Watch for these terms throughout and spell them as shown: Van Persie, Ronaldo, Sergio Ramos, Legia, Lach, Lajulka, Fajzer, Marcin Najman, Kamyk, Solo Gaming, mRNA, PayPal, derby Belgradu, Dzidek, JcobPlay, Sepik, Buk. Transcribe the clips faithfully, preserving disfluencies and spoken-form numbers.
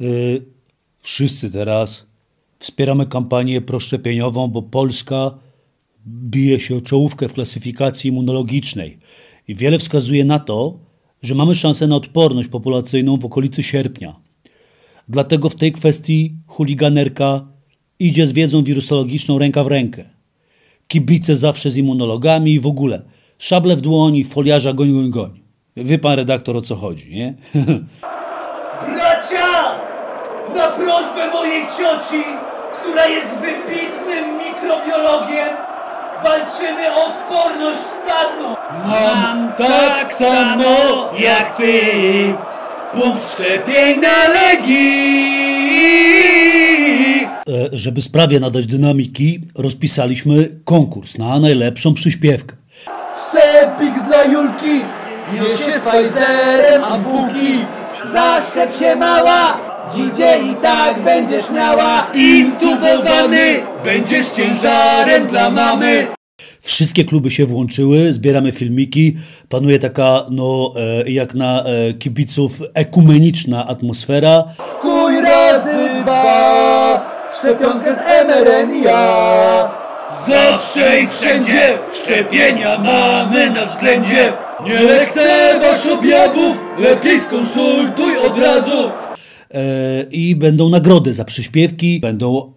Yy, wszyscy teraz wspieramy kampanię proszczepieniową, bo Polska bije się o czołówkę w klasyfikacji immunologicznej. I wiele wskazuje na to, że mamy szansę na odporność populacyjną w okolicy sierpnia. Dlatego w tej kwestii chuliganerka idzie z wiedzą wirusologiczną ręka w rękę. Kibice zawsze z immunologami i w ogóle. Szable w dłoni, foliarza goń, goń, goń. Wie pan redaktor, o co chodzi, nie? Bracia! Na prośbę mojej cioci, która jest wybitnym mikrobiologiem, walczymy o odporność stadną. Mam tak samo jak ty punkt szczepień na Legii. E, żeby sprawie nadać dynamiki, rozpisaliśmy konkurs na najlepszą przyśpiewkę. Sepik z Lajulki, miej się z Fajzerem, a Buki, zaszczep się mała, dzidzie i tak będziesz miała. Intubowany, będziesz ciężarem dla mamy. Wszystkie kluby się włączyły, zbieramy filmiki, panuje taka, no, e, jak na e, kibiców, ekumeniczna atmosfera. Kuj razy dwa, szczepionkę z mRNA. Zawsze i wszędzie szczepienia mamy na względzie. Nie lekceważ objawów, lepiej skonsultuj od razu. E, I będą nagrody za przyśpiewki, będą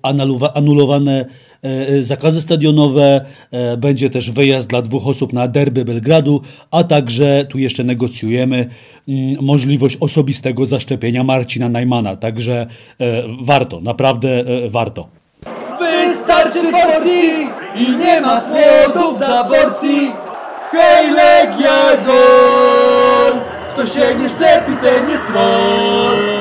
anulowane e, zakazy stadionowe, e, będzie też wyjazd dla dwóch osób na derby Belgradu, a także, tu jeszcze negocjujemy, m, możliwość osobistego zaszczepienia Marcina Najmana. Także e, warto, naprawdę e, warto. Wystarczy porcji i nie ma płodów z aborcji. Hej Legia, gol! Kto się nie szczepi, ten jest troll.